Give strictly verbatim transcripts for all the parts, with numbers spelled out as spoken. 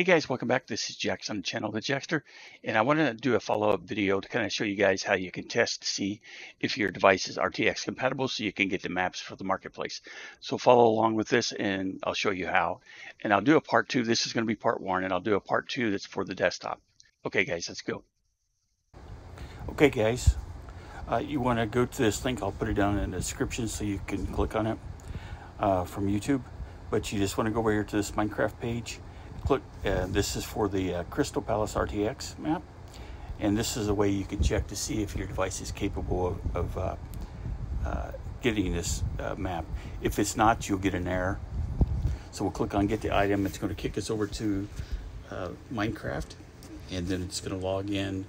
Hey guys, welcome back. This is Jax on the channel, The Jaxter, and I want to do a follow-up video to kind of show you guys how you can test to see if your device is R T X compatible so you can get the maps for the marketplace. So follow along with this and I'll show you how. And I'll do a part two. This is going to be part one, and I'll do a part two that's for the desktop. Okay guys, let's go. Okay guys, uh, you want to go to this link. I'll put it down in the description so you can click on it uh, from YouTube. But you just want to go over here to this Minecraft page. Click, uh, this is for the uh, Crystal Palace R T X map, and this is a way you can check to see if your device is capable of, of uh, uh, getting this uh, map. If it's not, you'll get an error. So we'll click on get the item. It's going to kick us over to uh, Minecraft, and then it's going to log in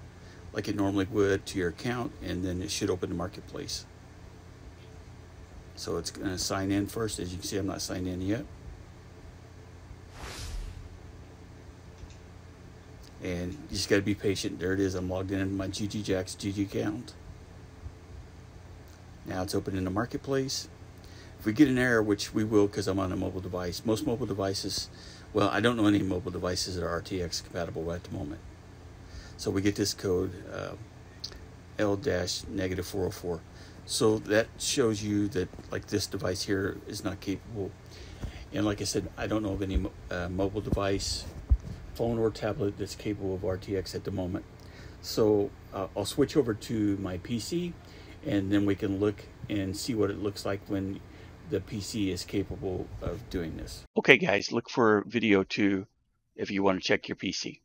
like it normally would to your account, and then it should open the marketplace. So it's going to sign in first. As you can see, I'm not signed in yet. And you just got to be patient. There it is. I'm logged in in my G G Jax G G account. Now it's open in the marketplace. If we get an error, which we will because I'm on a mobile device. Most mobile devices, well, I don't know any mobile devices that are R T X compatible right at the moment. So we get this code, uh, L dash negative four oh four. So that shows you that like this device here is not capable. And like I said, I don't know of any uh, mobile device, phone or tablet, that's capable of R T X at the moment. So uh, I'll switch over to my P C, and then we can look and see what it looks like when the P C is capable of doing this. Okay guys, look for video two if you want to check your P C.